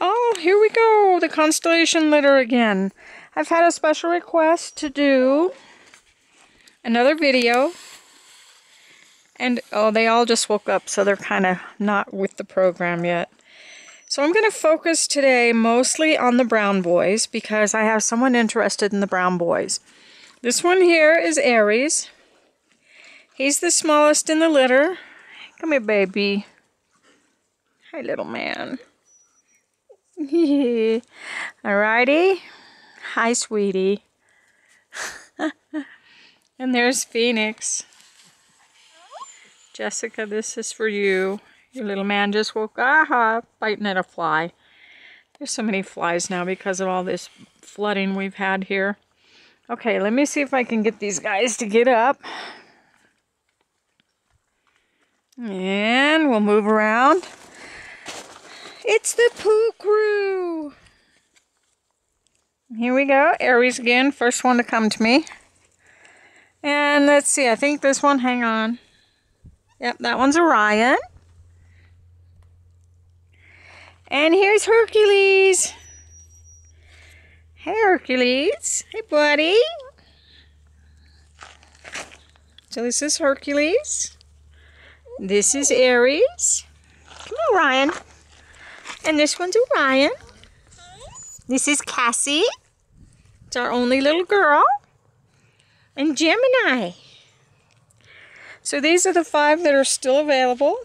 Oh, here we go, the Constellation Litter again. I've had a special request to do another video. And, oh, they all just woke up, so they're kind of not with the program yet. So I'm going to focus today mostly on the brown boys because I have someone interested in the brown boys. This one here is Aries. He's the smallest in the litter. Come here, baby. Hi, little man. Alrighty. Hi, sweetie. And there's Phoenix. Jessica, this is for you. Your little man just woke up, biting at a fly. There's so many flies now because of all this flooding we've had here. Okay, let me see if I can get these guys to get up. And we'll move around. It's the poo crew! Here we go, Aries again, first one to come to me. And let's see, I think this one, hang on. Yep, that one's Orion. And here's Hercules. Hey, Hercules. Hey, buddy. So this is Hercules. This is Aries. Come on, Orion. And this one's Orion. This is Cassie. It's our only little girl. And Gemini. So these are the 5 that are still available.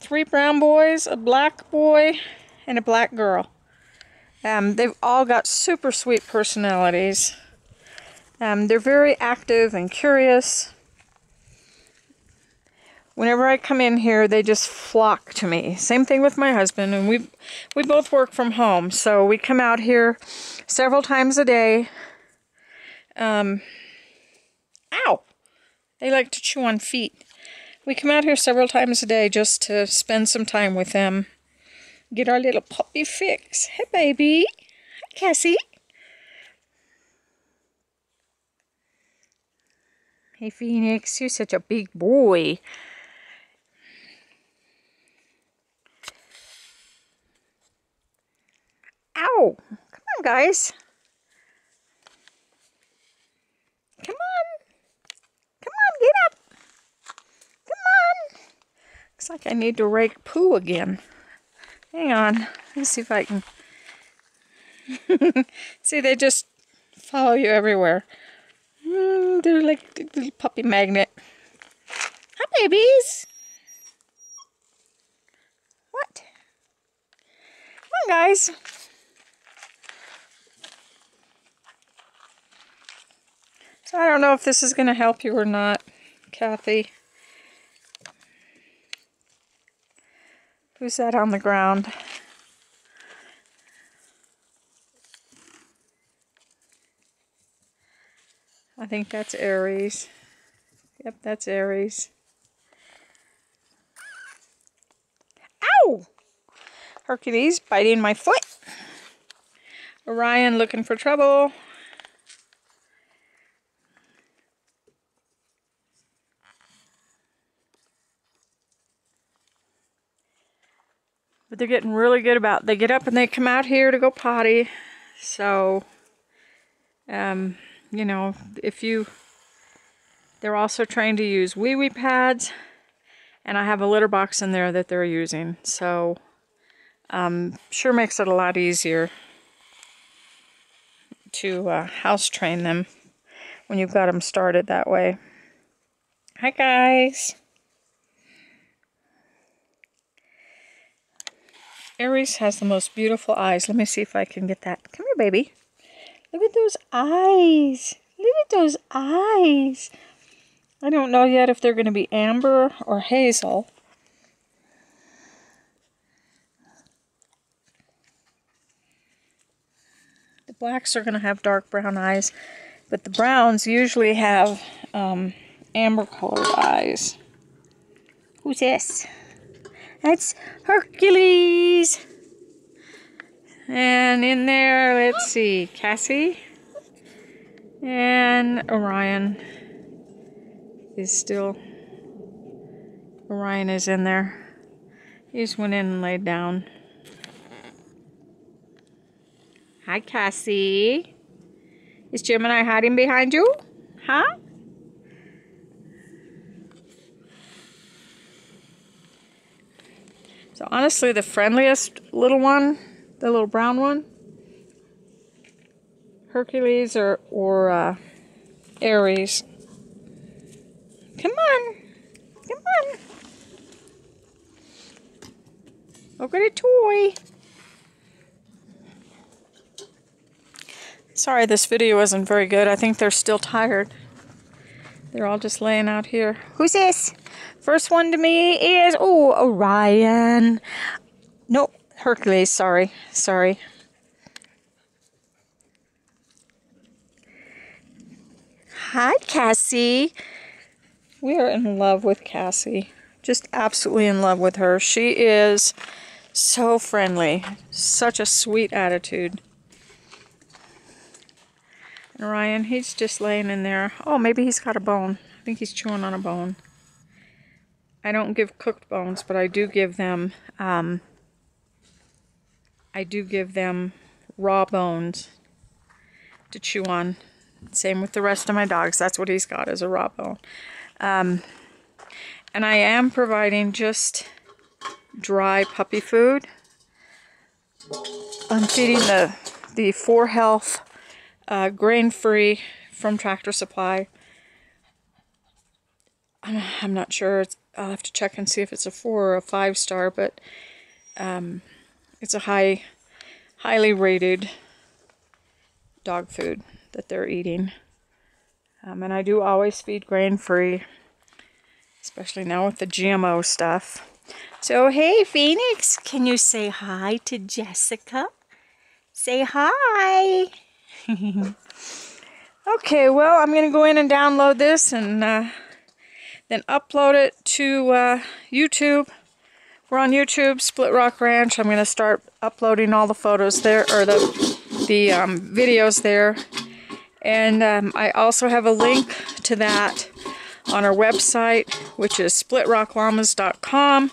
3 brown boys, a black boy, and a black girl. They've all got super sweet personalities. They're very active and curious. Whenever I come in here, they just flock to me. Same thing with my husband, and we both work from home, so we come out here several times a day. Ow! They like to chew on feet. We come out here several times a day just to spend some time with them. Get our little puppy fix. Hey, baby. Hi, Cassie. Hey, Phoenix. You're such a big boy. Ow! Come on, guys. Come on. Get up! Come on! Looks like I need to rake poo again. Hang on. Let me see if I can... See, they just follow you everywhere. They're like a little puppy magnet. Hi, babies! What? Come on, guys! So I don't know if this is going to help you or not, Kathy. Who's that on the ground? I think that's Aries. Yep, that's Aries. Ow! Hercules biting my foot. Orion looking for trouble. But they're getting really good about it. They get up and they come out here to go potty. So, you know, they're also trained to use wee-wee pads. And I have a litter box in there that they're using. So, sure makes it a lot easier to house train them when you've got them started that way. Hi, guys. Aries has the most beautiful eyes. Let me see if I can get that. Come here, baby. Look at those eyes. Look at those eyes. I don't know yet if they're going to be amber or hazel. The blacks are going to have dark brown eyes, but the browns usually have amber-colored eyes. Who's this? That's Hercules. And in there, let's see, Cassie. And Orion is in there. He just went in and laid down. Hi, Cassie. Is Gemini hiding behind you? Huh? So honestly, the friendliest little one, the little brown one, Hercules or Aries. Come on. Come on. Look at a toy. Sorry this video wasn't very good. I think they're still tired. They're all just laying out here. Who's this? First one to me is, oh, Orion. Nope, Hercules, sorry. Sorry. Hi, Cassie. We are in love with Cassie. Just absolutely in love with her. She is so friendly. Such a sweet attitude. And Ryan, he's just laying in there. Oh, maybe he's got a bone. I think he's chewing on a bone. I don't give cooked bones, but I do give them, raw bones to chew on. Same with the rest of my dogs. That's what he's got, is a raw bone. And I am providing just dry puppy food. I'm feeding the 4Health grain-free from Tractor Supply. I'm not sure. I'll have to check and see if it's a 4 or a 5-star, but it's a highly rated dog food that they're eating. And I do always feed grain-free, especially now with the GMO stuff. So, hey, Phoenix, can you say hi to Jessica? Say hi. Okay, well, I'm going to go in and download this and then upload it to YouTube. We're on YouTube, Split Rock Ranch. I'm going to start uploading all the photos there, or the videos there. And I also have a link to that on our website, which is splitrockllamas.com.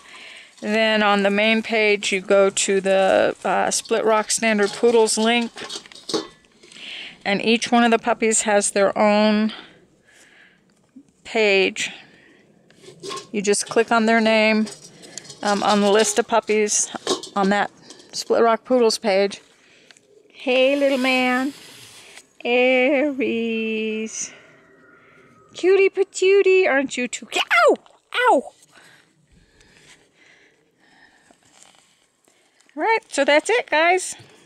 Then on the main page, you go to the Split Rock Standard Poodles link. And each one of the puppies has their own page. You just click on their name on the list of puppies on that Split Rock Poodles page. Hey, little man. Aries. Cutie patootie, aren't you too? Ow! Ow! All right, so that's it, guys.